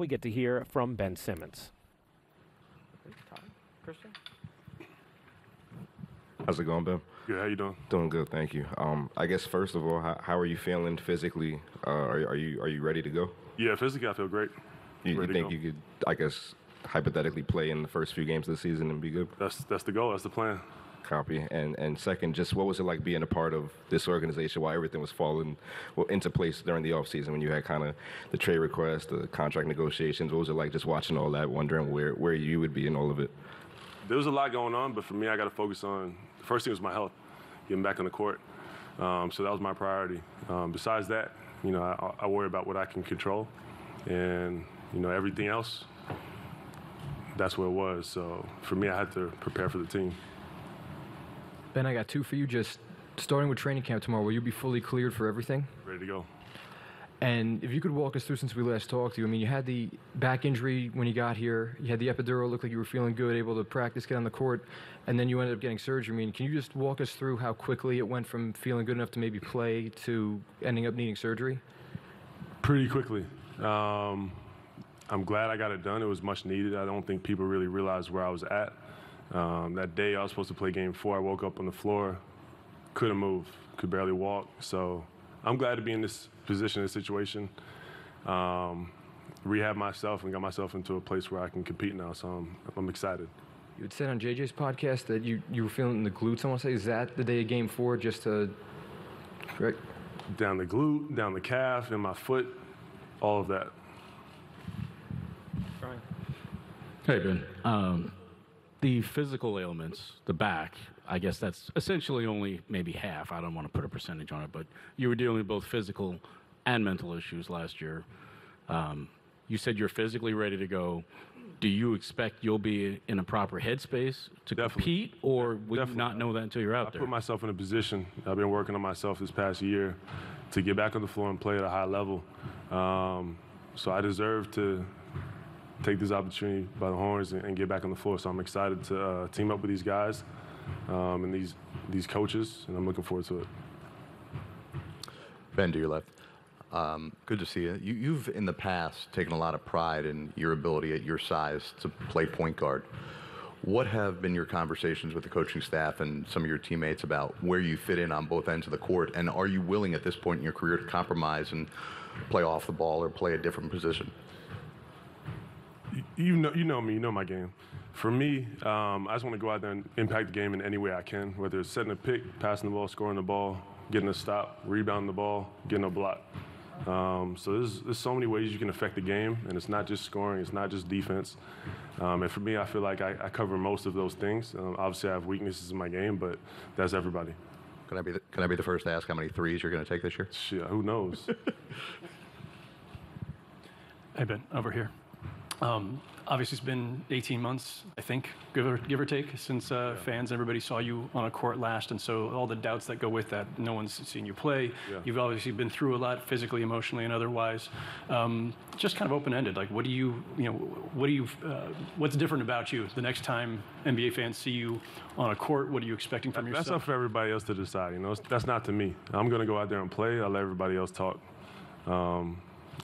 we get to hear from Ben Simmons. Christian? How's it going, Ben? Good. How you doing? Doing good, thank you. I guess first of all, how are you feeling physically? Are you ready to go? Yeah, physically I feel great. You think you could, I guess, hypothetically play in the first few games of the season and be good? That's the goal. That's the plan. Copy. And second, just what was it like being a part of this organization while everything was falling into place during the off season when you had kind of the trade requests, the contract negotiations? What was it like just watching all that, wondering where you would be in all of it? There was a lot going on, but for me, I got to focus on, the first thing was my health, getting back on the court. So that was my priority. Besides that, you know, I worry about what I can control, and, you know, everything else, that's what it was. So for me, I had to prepare for the team. Ben, I got two for you. Just starting with training camp tomorrow, will you be fully cleared for everything? Ready to go. And if you could walk us through, since we last talked to you, I mean, you had the back injury when you got here. You had the epidural, looked like you were feeling good, able to practice, get on the court, and then you ended up getting surgery. I mean, can you just walk us through how quickly it went from feeling good enough to maybe play to ending up needing surgery? Pretty quickly. I'm glad I got it done. It was much needed. I don't think people really realized where I was at. That day I was supposed to play Game 4. I woke up on the floor, couldn't move, could barely walk, so I'm glad to be in this position, this situation. Rehab myself and got myself into a place where I can compete now, so I'm excited. You had said on J.J.'s podcast that you were feeling the glutes, I want to say. Is that the day of Game 4 just to correct? Down the glute, down the calf, and my foot, all of that. Brian. Hey, Ben. The physical ailments, the back, I guess that's essentially only maybe half. I don't want to put a percentage on it, but you were dealing with both physical and mental issues last year. You said you're physically ready to go. Do you expect you'll be in a proper headspace to compete, or would you not know that until you're out there? I put myself in a position. I've been working on myself this past year to get back on the floor and play at a high level. So I deserve to take this opportunity by the horns and get back on the floor. So I'm excited to team up with these guys and these coaches, and I'm looking forward to it. Ben, to your left. Good to see you. You've, in the past, taken a lot of pride in your ability at your size to play point guard. What have been your conversations with the coaching staff and some of your teammates about where you fit in on both ends of the court, and are you willing at this point in your career to compromise and play off the ball or play a different position? You know me, you know my game. For me, I just want to go out there and impact the game in any way I can, whether it's setting a pick, passing the ball, scoring the ball, getting a stop, rebounding the ball, getting a block. So there's so many ways you can affect the game, and it's not just scoring, it's not just defense. And for me, I feel like I cover most of those things. Obviously, I have weaknesses in my game, but that's everybody. Can I be the first to ask how many threes you're going to take this year? Yeah, who knows? Hey, Ben, over here. Obviously, it's been 18 months, I think, give or take, since fans, everybody saw you on a court last, and so all the doubts that go with that, no one's seen you play. Yeah. You've obviously been through a lot, physically, emotionally, and otherwise. Just kind of open-ended, like, what's different about you the next time NBA fans see you on a court? What are you expecting from yourself? That's up for everybody else to decide. You know, that's not to me. I'm going to go out there and play. I'll let everybody else talk.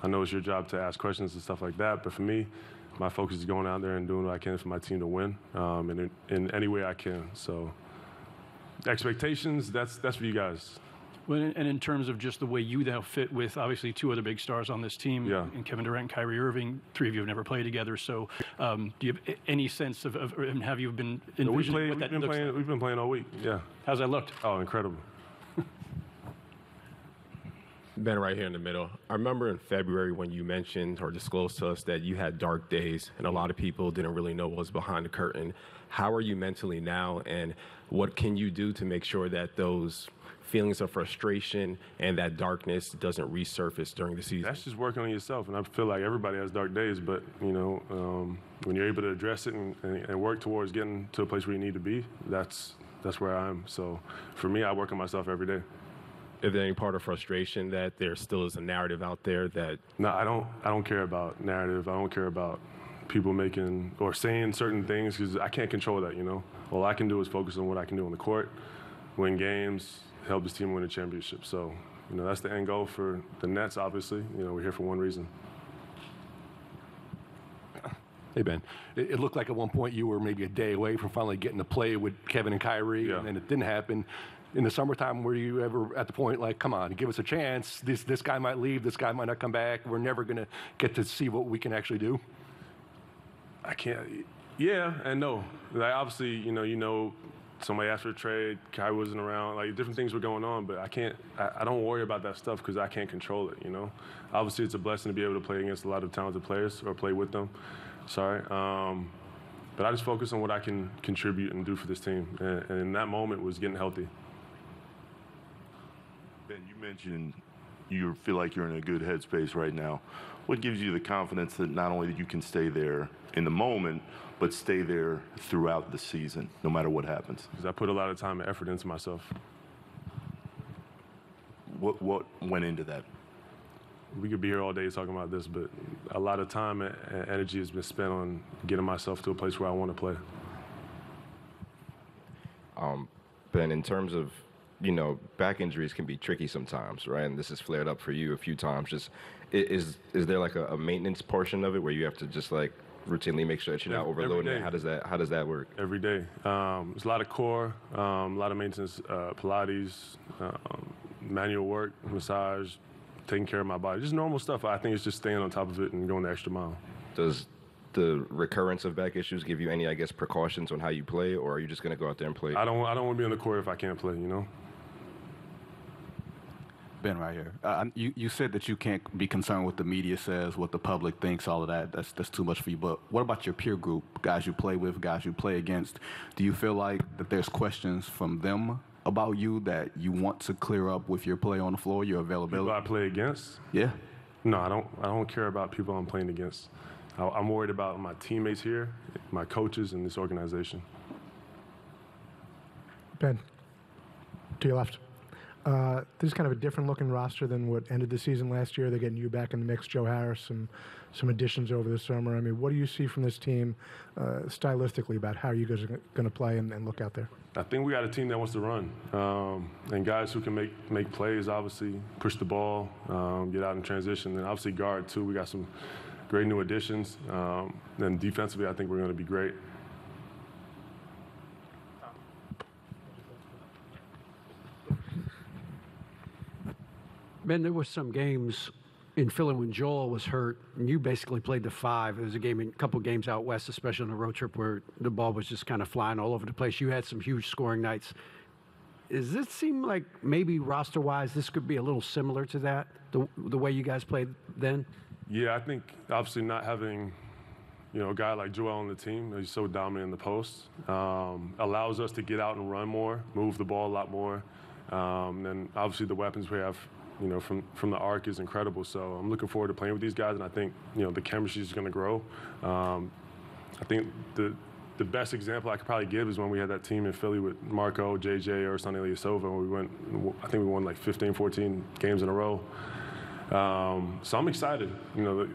I know it's your job to ask questions and stuff like that, but for me, my focus is going out there and doing what I can for my team to win, and in any way I can. So expectations, that's for you guys. Well, and in terms of just the way you now fit with, obviously, two other big stars on this team, and Kevin Durant and Kyrie Irving, three of you have never played together, so do you have any sense of and have you been envisioning what that looks like? We've been playing all week, yeah. How's that looked? Oh, incredible. Ben, right here in the middle. I remember in February when you mentioned or disclosed to us that you had dark days and a lot of people didn't really know what was behind the curtain. How are you mentally now, and what can you do to make sure that those feelings of frustration and that darkness doesn't resurface during the season? That's just working on yourself, and I feel like everybody has dark days, but you know, when you're able to address it and work towards getting to a place where you need to be, that's where I am. So for me, I work on myself every day. Is there any part of frustration that there still is a narrative out there that? No, I don't care about narrative. I don't care about people making or saying certain things because I can't control that, you know? All I can do is focus on what I can do on the court, win games, help this team win a championship. So, you know, that's the end goal for the Nets, obviously. You know, we're here for one reason. Hey, Ben. It looked like at one point you were maybe a day away from finally getting to play with Kevin and Kyrie, yeah. And then it didn't happen. In the summertime, were you ever at the point like, come on, give us a chance. This guy might leave. This guy might not come back. We're never going to get to see what we can actually do? I can't. Yeah and no. Like, obviously, you know, somebody asked for a trade. Kai wasn't around. Like, different things were going on, but I don't worry about that stuff because I can't control it, you know? Obviously, it's a blessing to be able to play against a lot of talented players or play with them. Sorry. But I just focus on what I can contribute and do for this team. And in that moment was getting healthy. Ben, you mentioned you feel like you're in a good headspace right now. What gives you the confidence that not only you can stay there in the moment, but stay there throughout the season, no matter what happens? Because I put a lot of time and effort into myself. What went into that? We could be here all day talking about this, but a lot of time and energy has been spent on getting myself to a place where I want to play. Ben, in terms of, you know, back injuries can be tricky sometimes, right? And this has flared up for you a few times. Just is there like a maintenance portion of it where you have to just like routinely make sure that you're not overloading it? How does that work? Every day. It's a lot of core, a lot of maintenance, Pilates, manual work, massage, taking care of my body. Just normal stuff. I think it's just staying on top of it and going the extra mile. Does the recurrence of back issues give you any, I guess, precautions on how you play, or are you just going to go out there and play? I don't want to be on the court if I can't play, you know? Ben, right here. You said that you can't be concerned with the media says, what the public thinks, all of that. That's too much for you. But what about your peer group, guys you play with, guys you play against? Do you feel like that there's questions from them about you that you want to clear up with your play on the floor, your availability? People I play against? Yeah. No, I don't care about people I'm playing against. I'm worried about my teammates here, my coaches, and this organization. Ben, to your left. This is kind of a different-looking roster than what ended the season last year. They're getting you back in the mix, Joe Harris, and some additions over the summer. I mean, what do you see from this team stylistically about how you guys are going to play and look out there? I think we got a team that wants to run, and guys who can make plays, obviously, push the ball, get out in transition, and obviously guard, too. We got some great new additions, and defensively, I think we're going to be great. Ben, there were some games in Philly when Joel was hurt, and you basically played the five. It was a couple games out west, especially on the road trip where the ball was just kind of flying all over the place. You had some huge scoring nights. Does it seem like maybe roster-wise this could be a little similar to that, the way you guys played then? Yeah, I think obviously not having, you know, a guy like Joel on the team, he's so dominant in the post, allows us to get out and run more, move the ball a lot more. And obviously the weapons we have, you know, from the arc is incredible. So I'm looking forward to playing with these guys, and I think, you know, the chemistry is going to grow. I think the best example I could probably give is when we had that team in Philly with Marco, J.J. or Sonny Eliasova, and I think we won like 15, 14 games in a row. So I'm excited. You know,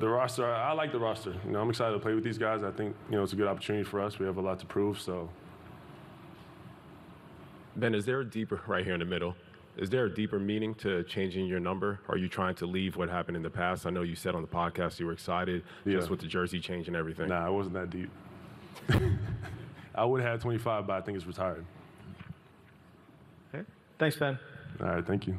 the roster, I like the roster. You know, I'm excited to play with these guys. I think, you know, it's a good opportunity for us. We have a lot to prove, so. Ben, is there a deeper, right here in the middle, is there a deeper meaning to changing your number? Are you trying to leave what happened in the past? I know you said on the podcast you were excited, yeah, just with the jersey change and everything. Nah, it wasn't that deep. I would have had 25, but I think it's retired. Okay. Thanks, Ben. All right, thank you.